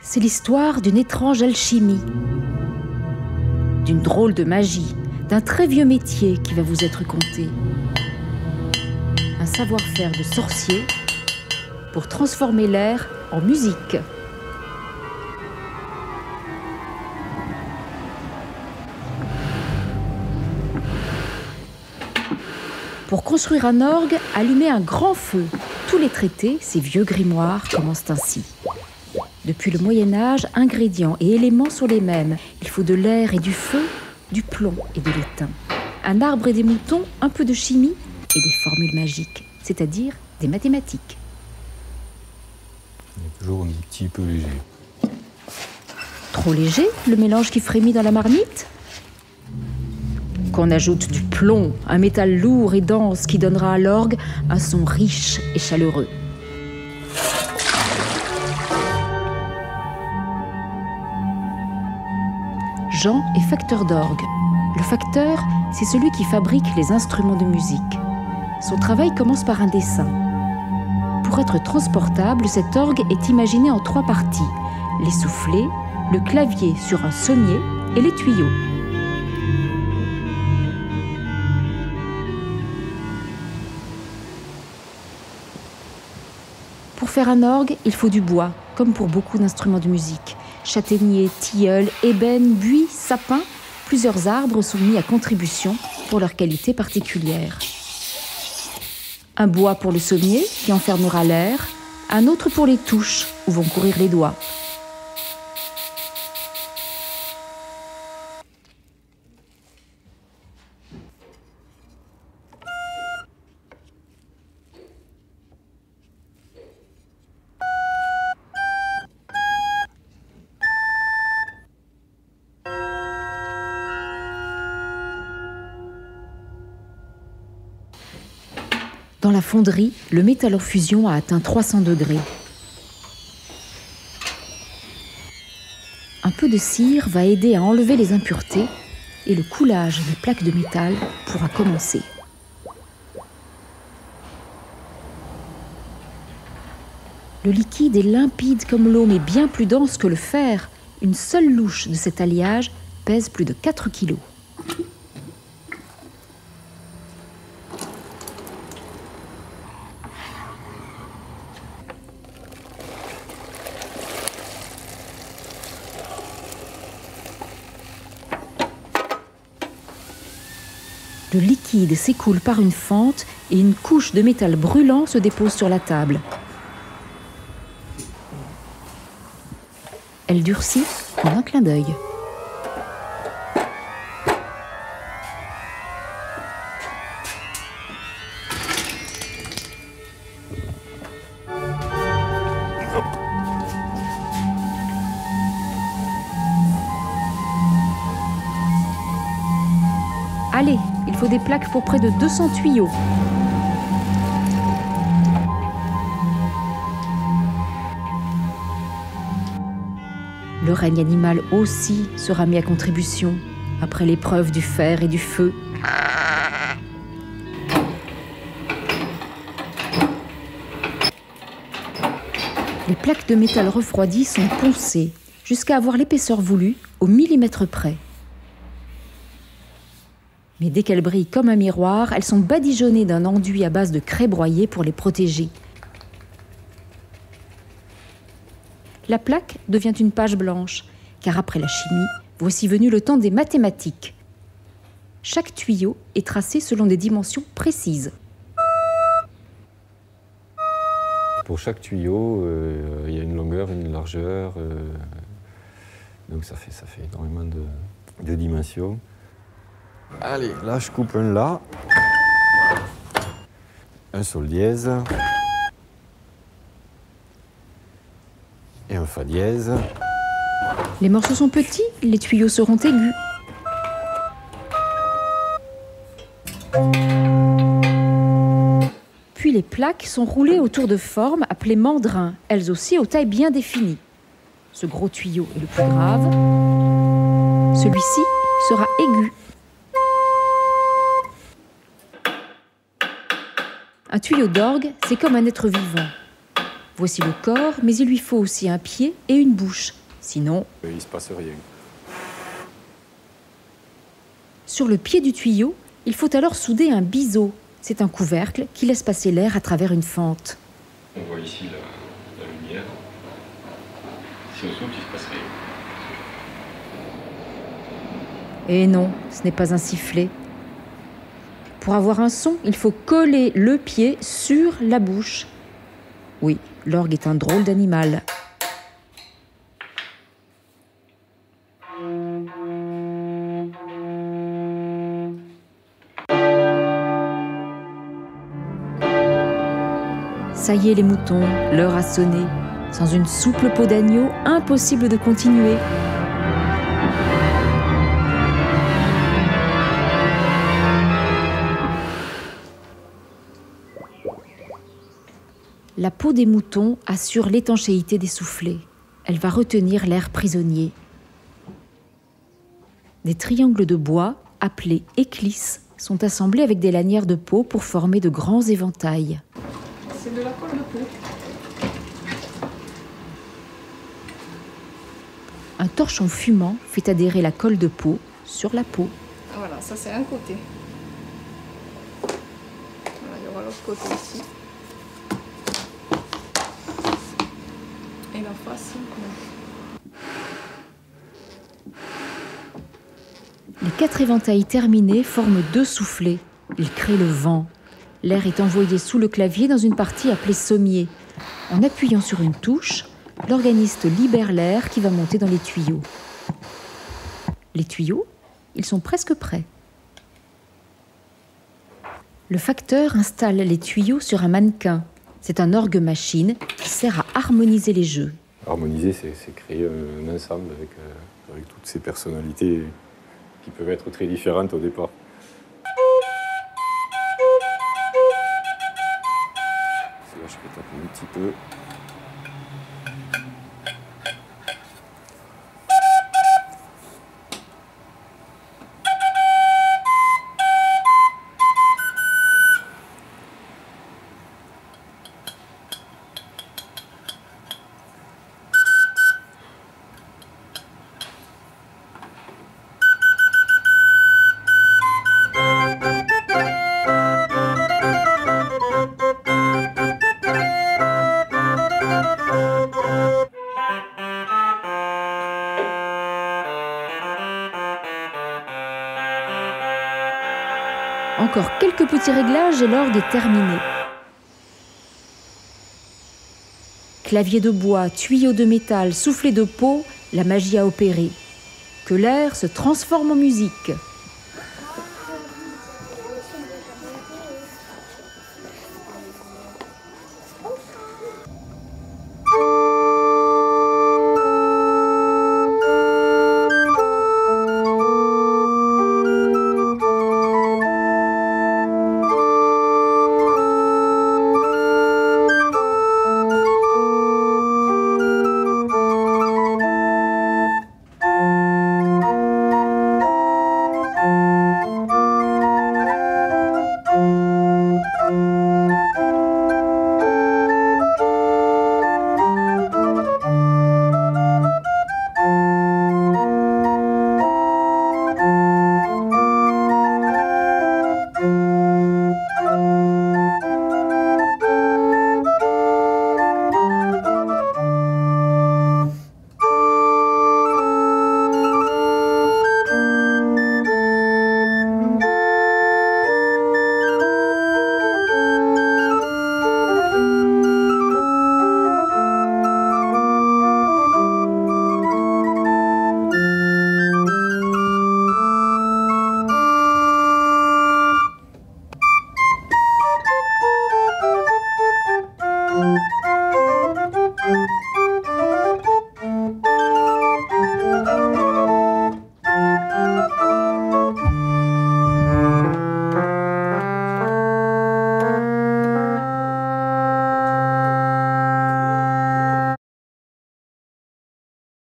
c'est l'histoire d'une étrange alchimie, d'une drôle de magie, d'un très vieux métier qui va vous être conté. Un savoir-faire de sorcier pour transformer l'air en musique. Pour construire un orgue, allumer un grand feu. Tous les traités, ces vieux grimoires, commencent ainsi. Depuis le Moyen Âge, ingrédients et éléments sont les mêmes. Il faut de l'air et du feu, du plomb et de l'étain. Un arbre et des moutons, un peu de chimie et des formules magiques, c'est-à-dire des mathématiques. Il est toujours un petit peu léger. Trop léger, le mélange qui frémit dans la marmite ? Qu'on ajoute du plomb, un métal lourd et dense qui donnera à l'orgue un son riche et chaleureux. Jean est facteur d'orgue. Le facteur, c'est celui qui fabrique les instruments de musique. Son travail commence par un dessin. Pour être transportable, cet orgue est imaginé en trois parties. Les soufflets, le clavier sur un sommier et les tuyaux. Pour faire un orgue, il faut du bois, comme pour beaucoup d'instruments de musique. Châtaigniers, tilleuls, ébène, buis, sapin, plusieurs arbres sont mis à contribution pour leur qualité particulière. Un bois pour le sommier, qui enfermera l'air, un autre pour les touches, où vont courir les doigts. Dans la fonderie, le métal en fusion a atteint 300 degrés. Un peu de cire va aider à enlever les impuretés et le coulage des plaques de métal pourra commencer. Le liquide est limpide comme l'eau, mais bien plus dense que le fer. Une seule louche de cet alliage pèse plus de 4 kilos. Le liquide s'écoule par une fente et une couche de métal brûlant se dépose sur la table. Elle durcit en un clin d'œil. Allez, il faut des plaques pour près de 200 tuyaux. Le règne animal aussi sera mis à contribution après l'épreuve du fer et du feu. Les plaques de métal refroidies sont poncées jusqu'à avoir l'épaisseur voulue au millimètre près. Mais dès qu'elles brillent comme un miroir, elles sont badigeonnées d'un enduit à base de craie broyée pour les protéger. La plaque devient une page blanche, car après la chimie, voici venu le temps des mathématiques. Chaque tuyau est tracé selon des dimensions précises. Pour chaque tuyau, il y a une longueur, une largeur, donc ça fait énormément de dimensions. Allez, là je coupe un La, un Sol dièse et un Fa dièse. Les morceaux sont petits, les tuyaux seront aigus. Puis les plaques sont roulées autour de formes appelées mandrins, elles aussi aux tailles bien définies. Ce gros tuyau est le plus grave, celui-ci sera aigu. Un tuyau d'orgue, c'est comme un être vivant. Voici le corps, mais il lui faut aussi un pied et une bouche. Sinon, il ne se passe rien. Sur le pied du tuyau, il faut alors souder un biseau. C'est un couvercle qui laisse passer l'air à travers une fente. On voit ici la lumière. Si on soude, il se passe rien. Et non, ce n'est pas un sifflet. Pour avoir un son, il faut coller le pied sur la bouche. Oui, l'orgue est un drôle d'animal. Ça y est les moutons, l'heure a sonné. Sans une souple peau d'agneau, impossible de continuer. La peau des moutons assure l'étanchéité des soufflets. Elle va retenir l'air prisonnier. Des triangles de bois, appelés éclisses, sont assemblés avec des lanières de peau pour former de grands éventails. C'est de la colle de peau. Un torchon fumant fait adhérer la colle de peau sur la peau. Voilà, ça c'est un côté. Voilà, il y aura l'autre côté ici. Les quatre éventails terminés forment deux soufflets. Ils créent le vent. L'air est envoyé sous le clavier dans une partie appelée sommier. En appuyant sur une touche, l'organiste libère l'air qui va monter dans les tuyaux. Les tuyaux, ils sont presque prêts. Le facteur installe les tuyaux sur un mannequin. C'est un orgue machine qui sert à harmoniser les jeux. Harmoniser, c'est créer un ensemble avec toutes ces personnalités qui peuvent être très différentes au départ. Là, je peux taper un petit peu. Encore quelques petits réglages et l'orgue est terminé. Clavier de bois, tuyau de métal, soufflet de peau, la magie a opéré. Que l'air se transforme en musique.